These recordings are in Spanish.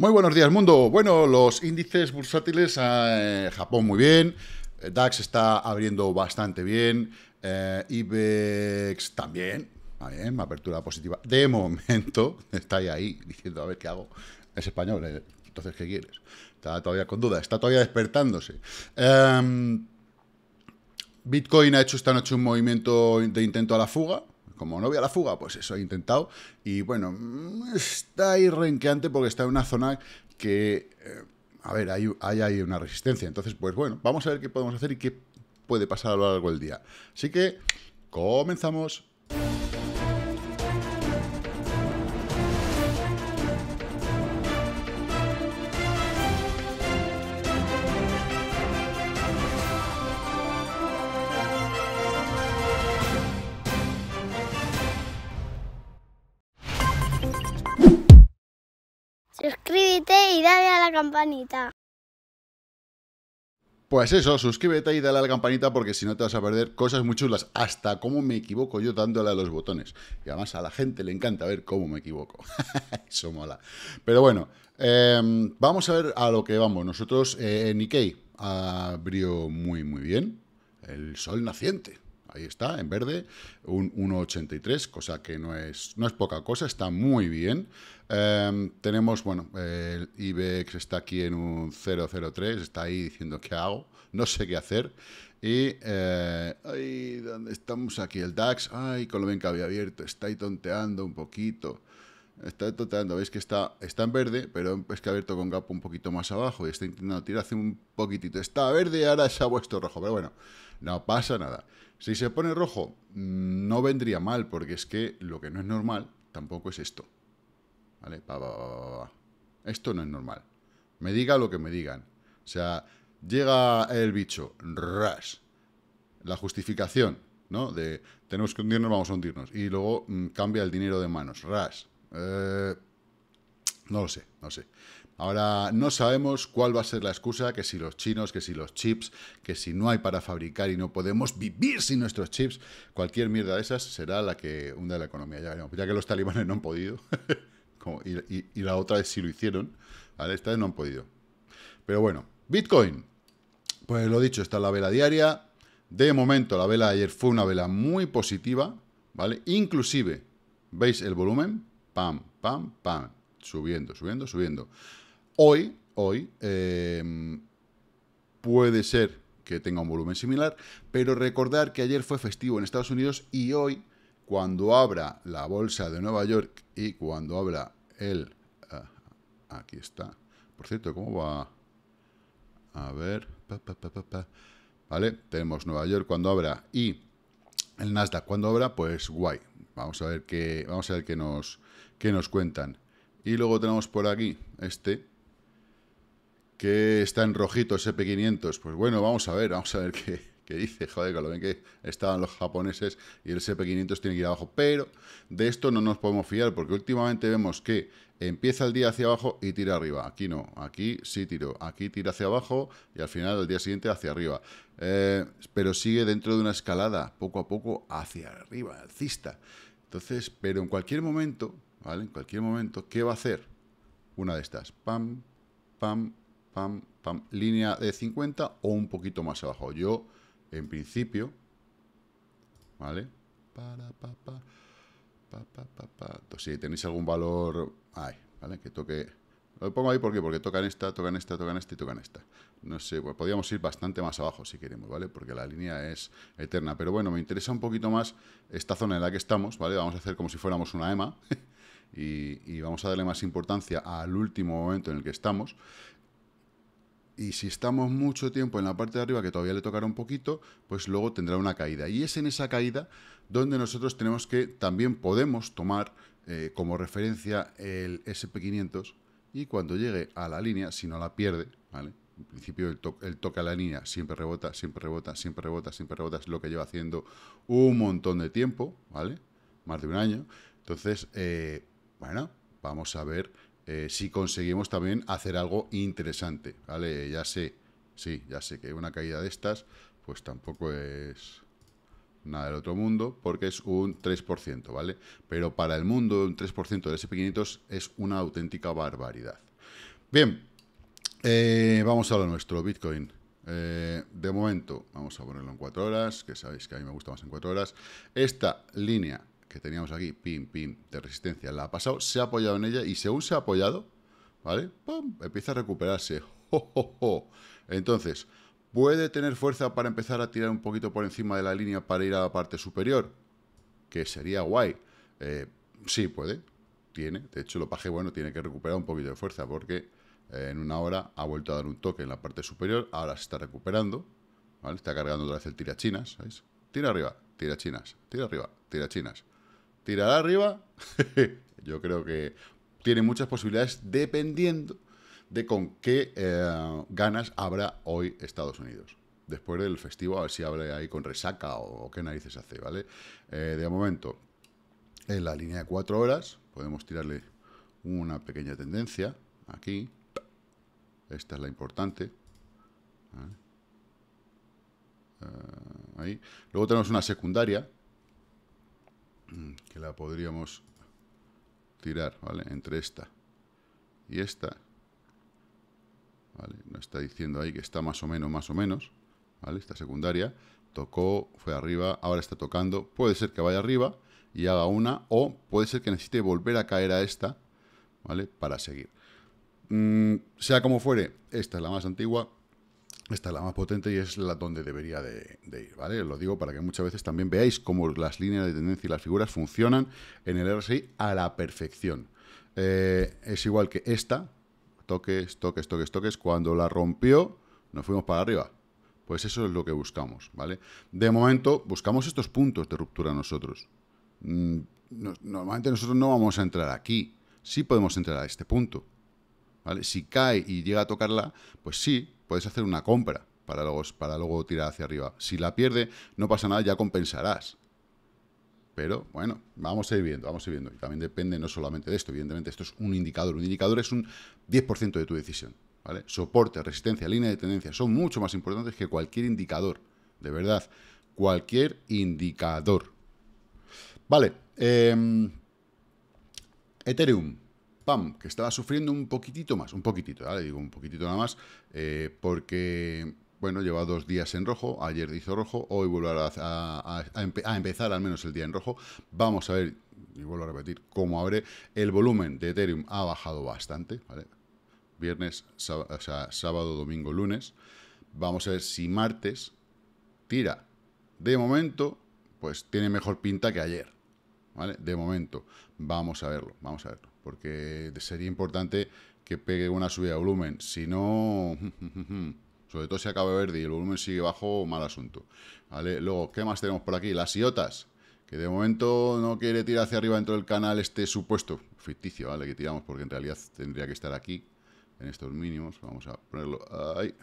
Muy buenos días, mundo. Bueno, los índices bursátiles, Japón muy bien, DAX está abriendo bastante bien, IBEX también, bien, apertura positiva. De momento, está ahí diciendo, a ver qué hago, es español, entonces ¿qué quieres? Está todavía con duda, está todavía despertándose. Bitcoin ha hecho esta noche un movimiento de intento a la fuga. Como no veo la fuga, pues eso he intentado. Y bueno, está ahí renqueante porque está en una zona que, a ver, hay una resistencia. Entonces, pues bueno, vamos a ver qué podemos hacer y qué puede pasar a lo largo del día. Así que, comenzamos. Suscríbete y dale a la campanita. Pues eso, suscríbete y dale a la campanita porque si no te vas a perder cosas muy chulas. Hasta cómo me equivoco yo dándole a los botones. Y además a la gente le encanta ver cómo me equivoco. Eso mola. Pero bueno, vamos a ver a lo que vamos. Nosotros, Nikkei abrió muy bien. El sol naciente. Ahí está, en verde, un 1,83, cosa que no es poca cosa, está muy bien. Tenemos, bueno, el IBEX está aquí en un 0,03, está ahí diciendo qué hago, no sé qué hacer. Y, ay, ¿dónde estamos aquí? El DAX, ay, con lo bien que había abierto, está ahí tonteando un poquito. Está toteando, veis que está en verde, pero es que ha abierto con gap un poquito más abajo y está intentando tirar hace un poquitito. Está verde y ahora se ha puesto rojo, pero bueno, no pasa nada. Si se pone rojo, no vendría mal, porque es que lo que no es normal tampoco es esto. ¿Vale? Esto no es normal. Me diga lo que me digan. O sea, llega el bicho, ras. La justificación, ¿no? De tenemos que hundirnos, vamos a hundirnos. Y luego cambia el dinero de manos, ras. No lo sé, no sé. Ahora no sabemos cuál va a ser la excusa, que si los chinos, que si los chips, que si no hay para fabricar y no podemos vivir sin nuestros chips. Cualquier mierda de esas será la que hunda la economía. Ya veremos, ya que los talibanes no han podido. Como, y la otra vez sí lo hicieron, ¿vale? Esta vez no han podido. Pero bueno, Bitcoin. Pues lo dicho, está la vela diaria. De momento la vela de ayer fue una vela muy positiva, ¿vale? Inclusive, ¿veis el volumen? Pam, pam, pam, subiendo, subiendo, subiendo. Hoy puede ser que tenga un volumen similar, pero recordar que ayer fue festivo en Estados Unidos y hoy, cuando abra la bolsa de Nueva York y cuando abra el... aquí está. Por cierto, ¿cómo va? A ver... Vale, tenemos Nueva York cuando abra y el Nasdaq cuando abra, pues guay. Vamos a ver qué nos cuentan. Y luego tenemos por aquí este, que está en rojito, SP500. Pues bueno, vamos a ver qué dice. Joder, que lo ven que estaban los japoneses y el SP500 tiene que ir abajo. Pero de esto no nos podemos fiar, porque últimamente vemos que empieza el día hacia abajo y tira arriba. Aquí no, aquí sí tiró. Aquí tira hacia abajo y al final, el día siguiente, hacia arriba. Pero sigue dentro de una escalada, poco a poco, hacia arriba, alcista. Entonces, pero en cualquier momento... ¿Vale? En cualquier momento, ¿qué va a hacer? Una de estas. Pam, pam, pam, pam. Línea de 50 o un poquito más abajo. Yo, en principio... ¿Vale? Entonces, si tenéis algún valor... Ay, ¿vale? Que toque... Lo pongo ahí porque tocan esta y tocan esta. No sé, pues podríamos ir bastante más abajo si queremos, ¿vale? Porque la línea es eterna. Pero bueno, me interesa un poquito más esta zona en la que estamos, ¿vale? Vamos a hacer como si fuéramos una EMA. Y vamos a darle más importancia al último momento en el que estamos. Y si estamos mucho tiempo en la parte de arriba, que todavía le tocará un poquito, pues luego tendrá una caída. Y es en esa caída donde nosotros tenemos que, también podemos tomar como referencia el SP500. Y cuando llegue a la línea, si no la pierde, ¿vale? En principio el toque a la línea siempre rebota, siempre rebota, siempre rebota, siempre rebota. Es lo que lleva haciendo un montón de tiempo, ¿vale? Más de un año. Entonces, bueno, vamos a ver si conseguimos también hacer algo interesante, ¿vale? Ya sé, sí, ya sé que una caída de estas, pues tampoco es nada del otro mundo, porque es un 3%, ¿vale? Pero para el mundo, un 3% de SP500 es una auténtica barbaridad. Bien, vamos a lo nuestro, Bitcoin. De momento, vamos a ponerlo en 4 horas, que sabéis que a mí me gusta más en 4 horas. Esta línea que teníamos aquí, pim, de resistencia, la ha pasado, se ha apoyado en ella y según se ha apoyado, ¿vale? ¡Pum! Empieza a recuperarse. ¡Jo, jo, jo! Entonces, ¿puede tener fuerza para empezar a tirar un poquito por encima de la línea para ir a la parte superior? Que sería guay. Sí puede, tiene. De hecho, el opaje, bueno, tiene que recuperar un poquito de fuerza porque en una hora ha vuelto a dar un toque en la parte superior, ahora se está recuperando, ¿vale? Está cargando otra vez el tirachinas, ¿sabéis? Tira arriba, tirachinas, tira arriba, tirachinas. Tirará arriba, yo creo que tiene muchas posibilidades dependiendo de con qué ganas habrá hoy Estados Unidos. Después del festivo, a ver si habrá ahí con resaca o qué narices hace, ¿vale? De momento, en la línea de 4 horas, podemos tirarle una pequeña tendencia aquí. Esta es la importante. ¿Vale? Ahí. Luego tenemos una secundaria que la podríamos tirar, ¿vale? Entre esta y esta. ¿Vale? Nos está diciendo ahí que está más o menos. ¿Vale? Esta secundaria tocó, fue arriba, ahora está tocando. Puede ser que vaya arriba y haga una, o puede ser que necesite volver a caer a esta, ¿vale? Para seguir. Sea como fuere, esta es la más antigua, esta es la más potente y es la donde debería de ir, ¿vale? Os lo digo para que muchas veces también veáis cómo las líneas de tendencia y las figuras funcionan en el RSI a la perfección. Es igual que esta, toques, cuando la rompió nos fuimos para arriba. Pues eso es lo que buscamos, ¿vale? De momento buscamos estos puntos de ruptura nosotros. Normalmente nosotros no vamos a entrar aquí, sí podemos entrar a este punto. ¿Vale? Si cae y llega a tocarla, pues sí, puedes hacer una compra para luego tirar hacia arriba. Si la pierde, no pasa nada, ya compensarás. Pero, bueno, vamos a ir viendo, Y también depende no solamente de esto, evidentemente esto es un indicador. Un indicador es un 10% de tu decisión, ¿vale? Soporte, resistencia, línea de tendencia son mucho más importantes que cualquier indicador. De verdad, cualquier indicador. Vale, Ethereum. Que estaba sufriendo un poquitito más, ¿vale? Digo un poquitito nada más, porque, bueno, lleva 2 días en rojo, ayer hizo rojo, hoy volverá a empezar al menos el día en rojo. Vamos a ver, y vuelvo a repetir, cómo abre. El volumen de Ethereum ha bajado bastante, ¿vale? Viernes, sábado, domingo, lunes. Vamos a ver si martes tira. De momento, pues tiene mejor pinta que ayer, ¿vale? De momento, vamos a verlo, porque sería importante que pegue una subida de volumen. Si no, sobre todo si acaba verde y el volumen sigue bajo, mal asunto, ¿vale? Luego, ¿qué más tenemos por aquí? Las IOTAS, que de momento no quiere tirar hacia arriba dentro del canal este supuesto ficticio, ¿vale? Que tiramos porque en realidad tendría que estar aquí, en estos mínimos. Vamos a ponerlo ahí,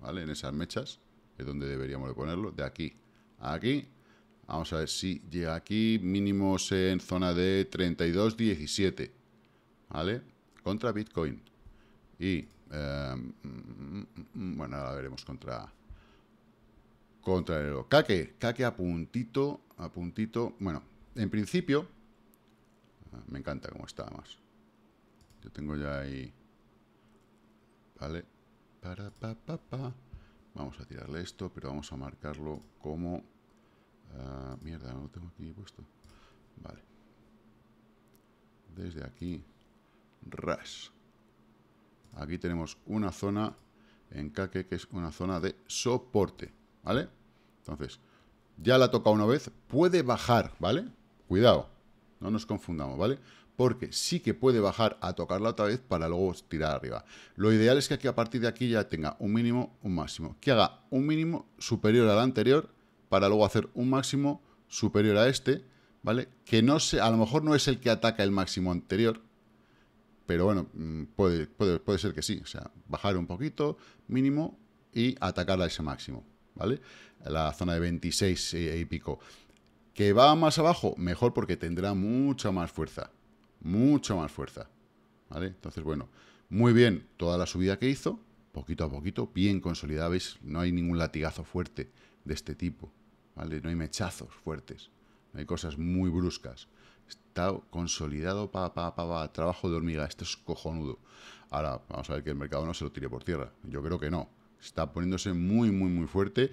¿vale? En esas mechas, que es donde deberíamos de ponerlo, de aquí a aquí. Vamos a ver si llega aquí, mínimos en zona de 32.17, ¿vale? Contra Bitcoin. Y, bueno, ahora veremos contra el euro. Cake a puntito. Bueno, en principio, me encanta cómo está, más. Yo tengo ya ahí, ¿vale? Vamos a tirarle esto, pero vamos a marcarlo como... mierda, no lo tengo aquí puesto. Vale. Desde aquí. Ras. Aquí tenemos una zona en Cake que es una zona de soporte, ¿vale? Entonces, ya la toca una vez, puede bajar, ¿vale? Cuidado, no nos confundamos, ¿vale? Porque sí que puede bajar a tocarla otra vez para luego tirar arriba. Lo ideal es que aquí a partir de aquí ya tenga un mínimo, un máximo. Que haga un mínimo superior al anterior para luego hacer un máximo superior a este, ¿vale? Que no sé, a lo mejor no es el que ataca el máximo anterior, pero bueno, puede ser que sí. O sea, bajar un poquito, mínimo, y atacarla a ese máximo, ¿vale? La zona de 26 y pico. ¿Que va más abajo? Mejor, porque tendrá mucha más fuerza. ¿Vale? Entonces, bueno, muy bien toda la subida que hizo, poquito a poquito, bien consolidada. ¿Veis? No hay ningún latigazo fuerte de este tipo, ¿vale? No hay mechazos fuertes, no hay cosas muy bruscas. está consolidado, trabajo de hormiga, esto es cojonudo. Ahora, vamos a ver que el mercado no se lo tire por tierra, yo creo que no. Está poniéndose muy fuerte.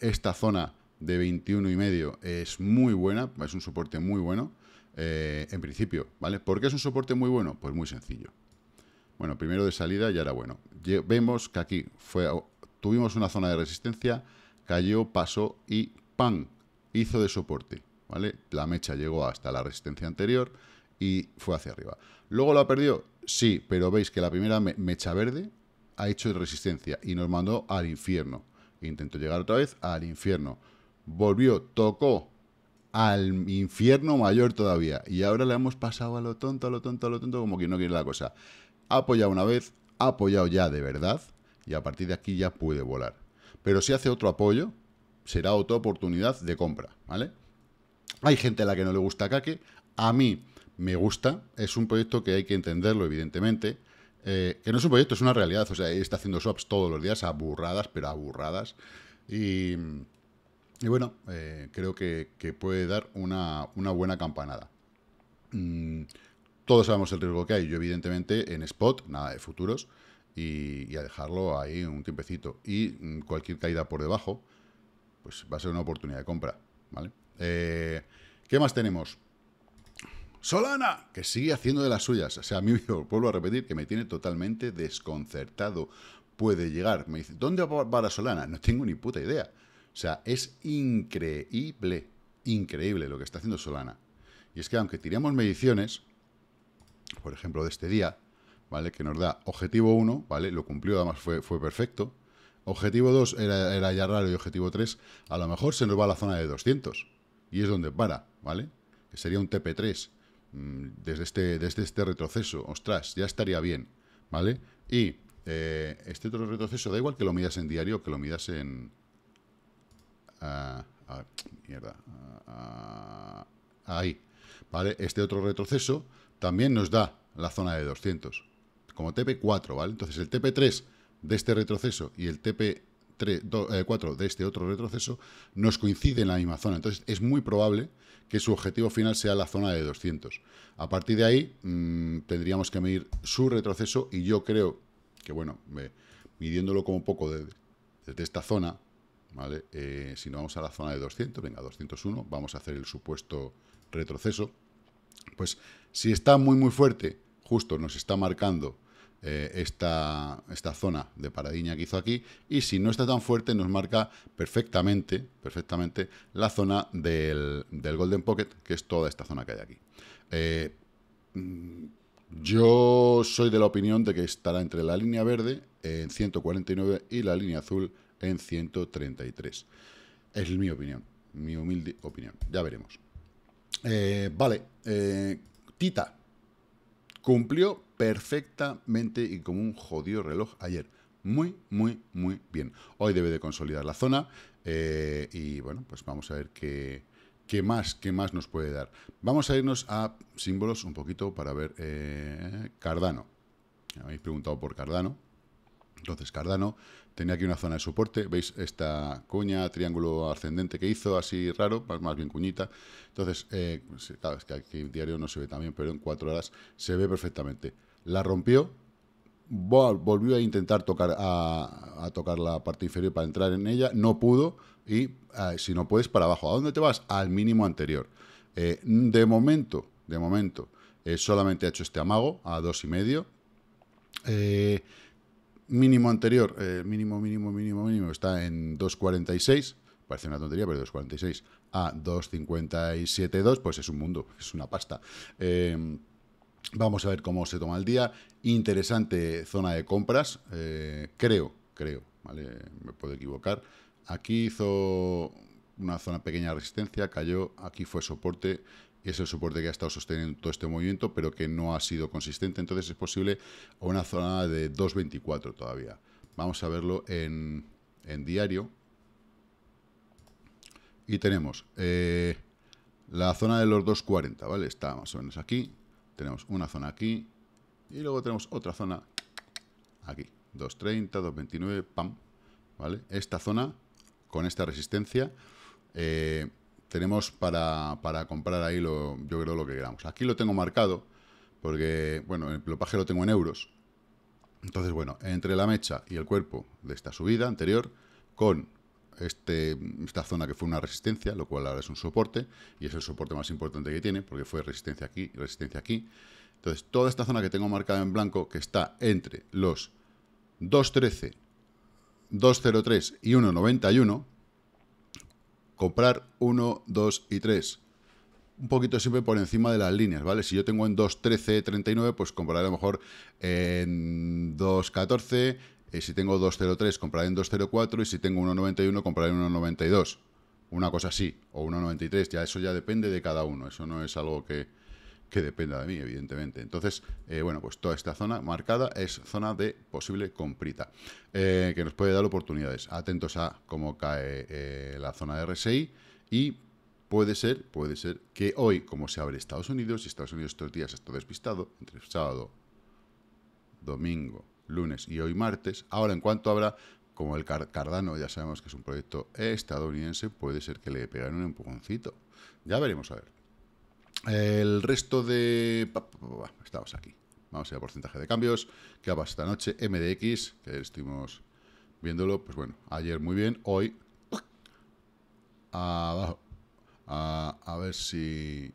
Esta zona de 21,5 es muy buena, es un soporte muy bueno, en principio, ¿vale? ¿Por qué es un soporte muy bueno? Pues muy sencillo. Bueno, primero de salida ya era bueno. Vemos que aquí tuvimos una zona de resistencia, cayó, pasó y ¡pam! Hizo de soporte, ¿vale? La mecha llegó hasta la resistencia anterior y fue hacia arriba. ¿Luego la perdió? Sí, pero veis que la primera mecha verde ha hecho resistencia y nos mandó al infierno. Intentó llegar otra vez al infierno. Volvió, tocó al infierno mayor todavía. Y ahora le hemos pasado a lo tonto, como que no quiere la cosa. Ha apoyado una vez, ha apoyado ya de verdad y a partir de aquí ya puede volar. Pero si hace otro apoyo, será otra oportunidad de compra, ¿vale? Hay gente a la que no le gusta Cake. A mí me gusta. Es un proyecto que hay que entenderlo, evidentemente. Que no es un proyecto, es una realidad. O sea, está haciendo swaps todos los días, aburradas, pero aburradas. Y bueno, creo que puede dar una buena campanada. Todos sabemos el riesgo que hay. Yo, evidentemente, en spot, nada de futuros. Y a dejarlo ahí un tiempecito. Y cualquier caída por debajo, pues va a ser una oportunidad de compra, ¿vale? ¿Qué más tenemos? Solana, que sigue haciendo de las suyas. O sea, a mí, vuelvo a repetir, que me tiene totalmente desconcertado. Puede llegar. Me dice, ¿dónde va para Solana? No tengo ni puta idea. O sea, es increíble, lo que está haciendo Solana. Y es que aunque tiramos mediciones, por ejemplo, de este día, ¿vale? Que nos da objetivo 1, ¿vale? Lo cumplió, además fue perfecto. Objetivo 2 era ya raro y objetivo 3, a lo mejor se nos va a la zona de 200. Y es donde para, ¿vale? Que sería un TP3. Desde este retroceso, ostras, ya estaría bien, ¿vale? Y este otro retroceso, da igual que lo midas en diario, que lo midas en... ahí, ¿vale? Este otro retroceso también nos da la zona de 200, como TP4, ¿vale? Entonces el TP3 de este retroceso y el TP4 de este otro retroceso nos coinciden en la misma zona. Entonces es muy probable que su objetivo final sea la zona de 200. A partir de ahí tendríamos que medir su retroceso y yo creo que, bueno, midiéndolo como un poco desde esta zona, ¿vale? Si no vamos a la zona de 200, venga, 201, vamos a hacer el supuesto retroceso. Pues si está muy fuerte, justo nos está marcando esta zona de paradiña que hizo aquí, y si no está tan fuerte nos marca perfectamente la zona del Golden Pocket, que es toda esta zona que hay aquí. Yo soy de la opinión de que estará entre la línea verde en 149 y la línea azul en 133. Es mi opinión, mi humilde opinión. Ya veremos. Vale, Tita cumplió perfectamente y como un jodido reloj ayer. Muy bien. Hoy debe de consolidar la zona y bueno, pues vamos a ver qué más nos puede dar. Vamos a irnos a símbolos un poquito para ver Cardano. Me habéis preguntado por Cardano. Entonces Cardano tenía aquí una zona de soporte, veis esta cuña, triángulo ascendente que hizo, así raro, más bien cuñita. Entonces, claro, es que aquí el diario no se ve tan bien, pero en 4 horas se ve perfectamente. La rompió, volvió a intentar tocar a tocar la parte inferior para entrar en ella, no pudo y si no puedes para abajo. ¿A dónde te vas? Al mínimo anterior. De momento, solamente ha hecho este amago a 2,5. Mínimo anterior, mínimo, está en 2,46, parece una tontería, pero 2,46 a 2,57,2, pues es un mundo, es una pasta. Vamos a ver cómo se toma el día. Interesante zona de compras, creo, ¿vale? Me puedo equivocar. Aquí hizo una zona pequeña de resistencia, cayó, aquí fue soporte. Es el soporte que ha estado sosteniendo todo este movimiento, pero que no ha sido consistente. Entonces es posible una zona de 2.24 todavía. Vamos a verlo en diario. Y tenemos la zona de los 2.40, ¿vale? Está más o menos aquí. Tenemos una zona aquí. Y luego tenemos otra zona aquí. 2.30, 2.29, pam. ¿Vale? Esta zona con esta resistencia... tenemos para comprar ahí, yo creo, lo que queramos. Aquí lo tengo marcado, porque, bueno, el plopaje lo tengo en euros. Entonces, bueno, entre la mecha y el cuerpo de esta subida anterior, con esta zona que fue una resistencia, lo cual ahora es un soporte, y es el soporte más importante que tiene, porque fue resistencia aquí y resistencia aquí. Entonces, toda esta zona que tengo marcada en blanco, que está entre los 2.13, 2.03 y 1.91, comprar 1, 2 y 3. Un poquito siempre por encima de las líneas, ¿vale? Si yo tengo en 2.13.39, pues compraré a lo mejor en 2.14. Si tengo 2.03, compraré en 2.04. Y si tengo 1.91, compraré en 1.92. Una cosa así. O 1.93. Ya eso ya depende de cada uno. Eso no es algo que dependa de mí, evidentemente. Entonces, bueno, pues toda esta zona marcada es zona de posible comprita, que nos puede dar oportunidades. Atentos a cómo cae la zona de RSI. Y puede ser que hoy, como se abre Estados Unidos, y Estados Unidos estos días está despistado, entre sábado, domingo, lunes y hoy martes, ahora en cuanto habrá, como el Cardano ya sabemos que es un proyecto estadounidense, puede ser que le pegan un empujoncito. Ya veremos, a ver. El resto de... Estamos aquí. Vamos a ir a porcentaje de cambios. ¿Qué ha pasado esta noche? MDX, que estuvimos viéndolo, pues bueno, ayer muy bien, hoy abajo. A ver si...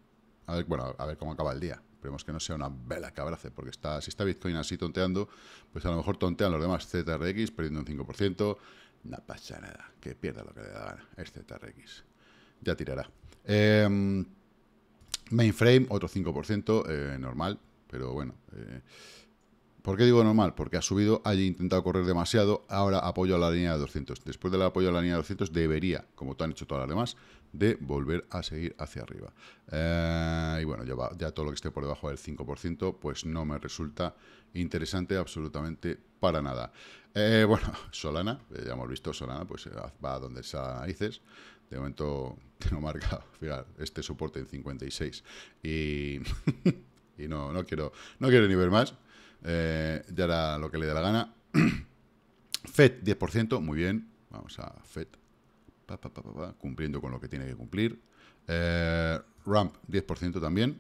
A ver cómo acaba el día. Esperemos que no sea una vela que abrace, porque si está Bitcoin así tonteando, pues a lo mejor tontean los demás. ZRX perdiendo un 5%. No pasa nada, que pierda lo que le da gana. Es ZRX. Ya tirará. Mainframe, otro 5%, normal, pero bueno. ¿Por qué digo normal? Porque ha subido, ha intentado correr demasiado, ahora apoyo a la línea de 200. Después del apoyo a la línea de 200 debería, como han hecho todas las demás, de volver a seguir hacia arriba. Y bueno, ya todo lo que esté por debajo del 5%, pues no me resulta interesante absolutamente para nada. Bueno, Solana, ya hemos visto, Solana pues va donde se narices. De momento tengo marcado, fijaros, este soporte en 56. Y, y no quiero ni ver más. Ya hará lo que le dé la gana. FED, 10%, muy bien. Vamos a FED. Cumpliendo con lo que tiene que cumplir. Ramp, 10% también.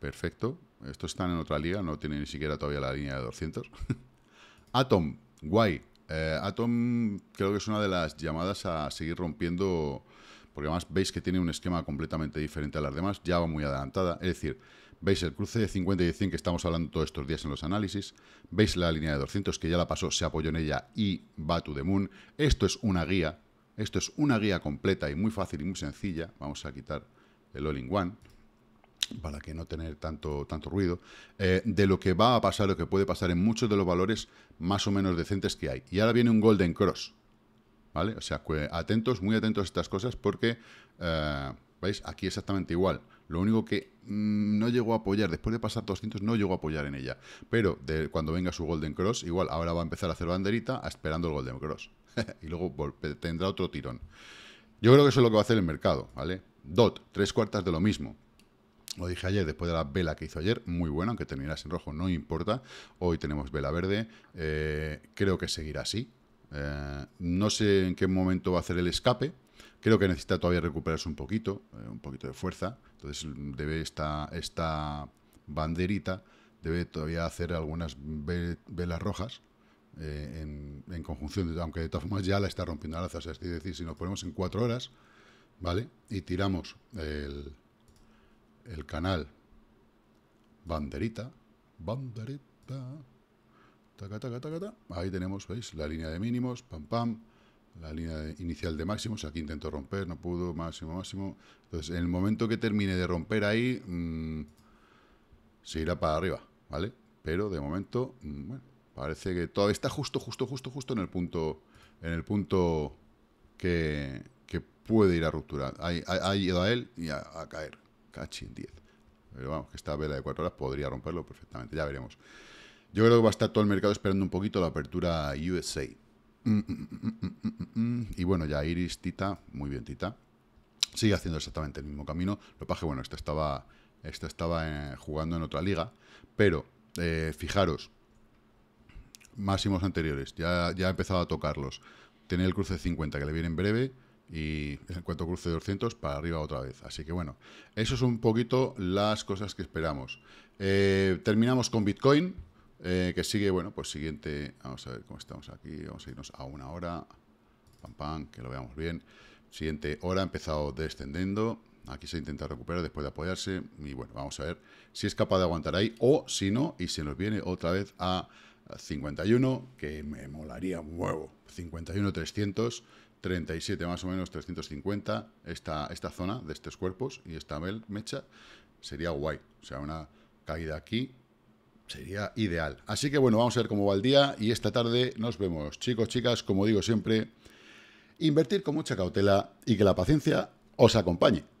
Perfecto. Estos están en otra liga, no tienen ni siquiera todavía la línea de 200. Atom, guay. Atom creo que es una de las llamadas a seguir rompiendo, porque además veis que tiene un esquema completamente diferente a las demás. Ya va muy adelantada. Es decir, veis el cruce de 50 y de 100 que estamos hablando todos estos días en los análisis. Veis la línea de 200 que ya la pasó, se apoyó en ella y va to the moon. Esto es una guía. Esto es una guía completa y muy fácil y muy sencilla. Vamos a quitar el all-in-one para que no tener tanto ruido. De lo que va a pasar, lo que puede pasar en muchos de los valores más o menos decentes que hay. Y ahora viene un golden cross, ¿vale? O sea, atentos, muy atentos a estas cosas porque, ¿veis? Aquí exactamente igual. Lo único que no llegó a apoyar, después de pasar 200, no llegó a apoyar en ella. Pero cuando venga su golden cross, igual ahora va a empezar a hacer banderita esperando el golden cross. Y luego tendrá otro tirón. Yo creo que eso es lo que va a hacer el mercado, ¿vale? DOT, 3/4 de lo mismo. Lo dije ayer, después de la vela que hizo ayer, muy buena, aunque terminase en rojo, no importa. Hoy tenemos vela verde, creo que seguirá así. No sé en qué momento va a hacer el escape. Creo que necesita todavía recuperarse un poquito de fuerza. Entonces debe esta banderita, debe todavía hacer algunas velas rojas en conjunción, aunque de todas formas ya la está rompiendo al alza. O sea, es decir, si nos ponemos en 4 horas, ¿vale? Y tiramos el canal banderita, taca, taca, taca, taca. Ahí tenemos, ¿veis? La línea de mínimos, pam, pam. La línea inicial de máximos, aquí intento romper, no pudo, máximo. Entonces, en el momento que termine de romper ahí, se irá para arriba, ¿vale? Pero de momento, bueno, parece que todavía está justo en el punto que puede ir a rupturar. Ha ido a él y a caer, cachín 10. Pero vamos, que esta vela de 4 horas podría romperlo perfectamente, ya veremos. Yo creo que va a estar todo el mercado esperando un poquito la apertura USA. Y bueno, ya Iris, Tita, muy bien Tita, sigue haciendo exactamente el mismo camino. Lo que pasa es que, bueno, esta estaba jugando en otra liga, pero fijaros, máximos anteriores, ya ha empezado a tocarlos. Tiene el cruce de 50 que le viene en breve, y en cuanto cruce 200 para arriba otra vez. Así que bueno, eso es un poquito las cosas que esperamos. Terminamos con Bitcoin, que sigue, bueno, pues siguiente, vamos a ver cómo estamos aquí, vamos a irnos a una hora, pam, pam, que lo veamos bien. Siguiente hora, ha empezado descendiendo, aquí se intenta recuperar después de apoyarse, y bueno, vamos a ver si es capaz de aguantar ahí, o si no, y se nos viene otra vez a 51, que me molaría un huevo, 51, 300, 37 más o menos, 350, esta zona de estos cuerpos y esta mecha sería guay, o sea, una caída aquí sería ideal. Así que bueno, vamos a ver cómo va el día y esta tarde nos vemos. Chicos, chicas, como digo siempre, invertir con mucha cautela y que la paciencia os acompañe.